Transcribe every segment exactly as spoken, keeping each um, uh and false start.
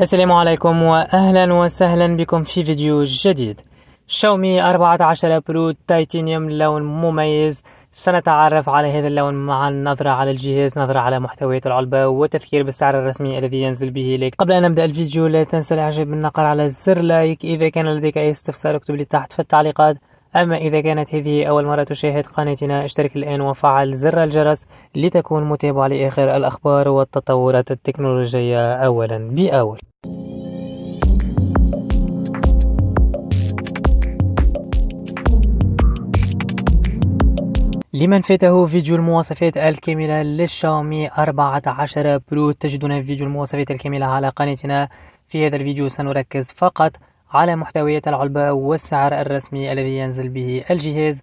السلام عليكم واهلا وسهلا بكم في فيديو جديد. شاومي أربعة عشر برو تيتانيوم لون مميز، سنتعرف على هذا اللون مع النظرة على الجهاز، نظرة على محتويات العلبة وتفكير بالسعر الرسمي الذي ينزل به إليك. قبل أن نبدأ الفيديو لا تنسى الاعجاب بالنقر على زر لايك. إذا كان لديك أي استفسار اكتب لي تحت في التعليقات. أما إذا كانت هذه أول مرة تشاهد قناتنا اشترك الآن وفعل زر الجرس لتكون متابع لآخر الأخبار والتطورات التكنولوجية أولا بأول. لمن فاته فيديو المواصفات الكاملة للشاومي أربعة عشر برو تجدون فيديو المواصفات الكاملة على قناتنا. في هذا الفيديو سنركز فقط على محتويات العلبة والسعر الرسمي الذي ينزل به الجهاز.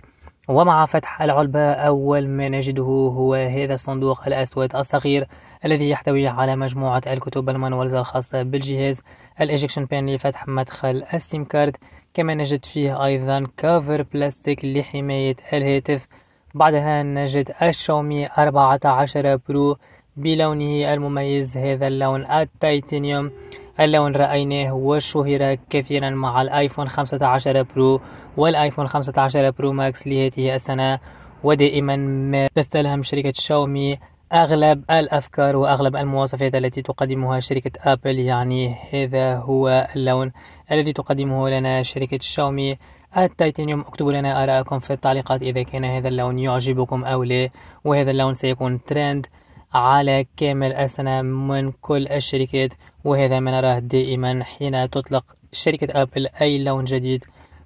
ومع فتح العلبة أول ما نجده هو هذا الصندوق الأسود الصغير الذي يحتوي على مجموعة الكتب المانوالز الخاصة بالجهاز، الإجكشن بان لفتح مدخل السيم كارد، كما نجد فيه أيضا كافر بلاستيك لحماية الهاتف. بعدها نجد الشاومي أربعة عشر برو بلونه المميز، هذا اللون التيتانيوم، اللون رأيناه وشهر كثيرا مع الايفون خمسة عشر برو والايفون خمسة عشر برو ماكس لهذه السنة. ودائما ما تستلهم شركة شاومي اغلب الافكار واغلب المواصفات التي تقدمها شركة ابل، يعني هذا هو اللون الذي تقدمه لنا شركة شاومي التيتانيوم. اكتبوا لنا آراءكم في التعليقات إذا كان هذا اللون يعجبكم أو لا، وهذا اللون سيكون ترند على كامل السنة من كل الشركات، وهذا ما نراه دائما حين تطلق شركة أبل أي لون جديد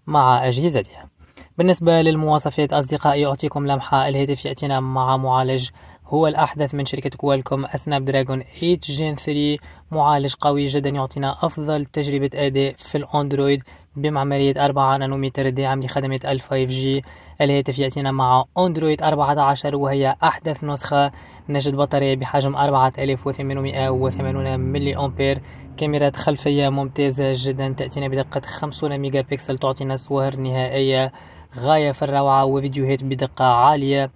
مع أجهزتها. بالنسبة للمواصفات أصدقائي أعطيكم لمحة. الهاتف يأتينا مع معالج هو الأحدث من شركة كوالكوم، سناب دراجون ثمانية جين ثلاثة، معالج قوي جدا يعطينا أفضل تجربة أداء في الأندرويد بمعمارية أربعة نانومتر داعم لخدمة ال فايف جي. الهاتف يأتينا مع أندرويد أربعة عشر وهي أحدث نسخة. نجد بطارية بحجم أربعة آلاف وثمانمائة وثمانون ملي أمبير، كاميرا خلفية ممتازة جدا تأتينا بدقة خمسون ميجا بكسل، تعطينا صور نهائية غاية في الروعة وفيديوهات بدقة عالية.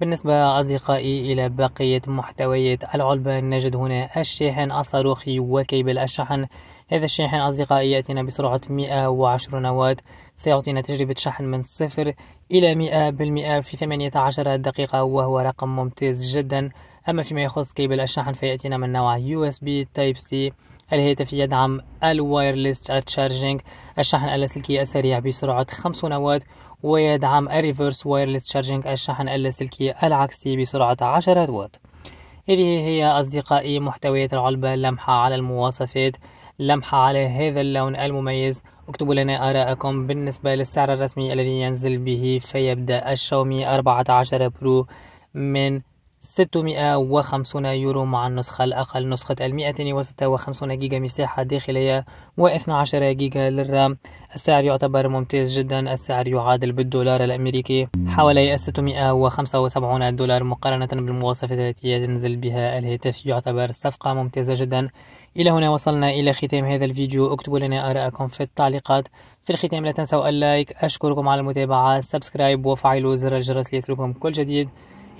بالنسبة أصدقائي إلى بقية محتويات العلبة نجد هنا الشاحن الصاروخي وكيبل الشحن. هذا الشاحن أصدقائي يأتينا بسرعة مئة وعشرون واط، سيعطينا تجربة شحن من صفر إلى مئة بالمئة في ثمانية عشر دقيقة وهو رقم ممتاز جدا. أما فيما يخص كيبل الشحن فيأتينا من نوع يو إس بي تايب سي. الهاتف يدعم الوايرلس تشارجينج، الشحن اللاسلكي السريع بسرعة خمسون واط، ويدعم الريفرس وايرلس تشارجينج، الشحن اللاسلكي العكسي بسرعة عشرة واط. هذه هي أصدقائي محتويات العلبة، لمحة على المواصفات، لمحة على هذا اللون المميز. اكتبوا لنا آراءكم. بالنسبة للسعر الرسمي الذي ينزل به فيبدأ الشاومي أربعة عشر برو من ستمائة وخمسون يورو مع النسخة الأقل، نسخة مئتين وستة وخمسون جيجا مساحة داخلية واثني عشر جيجا للرام. السعر يعتبر ممتاز جدا، السعر يعادل بالدولار الأمريكي حوالي ستمائة وخمسة وسبعون دولار. مقارنة بالمواصفات التي ينزل بها الهاتف يعتبر صفقة ممتازة جدا. إلى هنا وصلنا إلى ختام هذا الفيديو، اكتبوا لنا آراءكم في التعليقات. في الختام لا تنسوا اللايك، أشكركم على المتابعة، سبسكرايب وفعلوا زر الجرس ليصلكم كل جديد.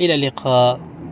إلى اللقاء.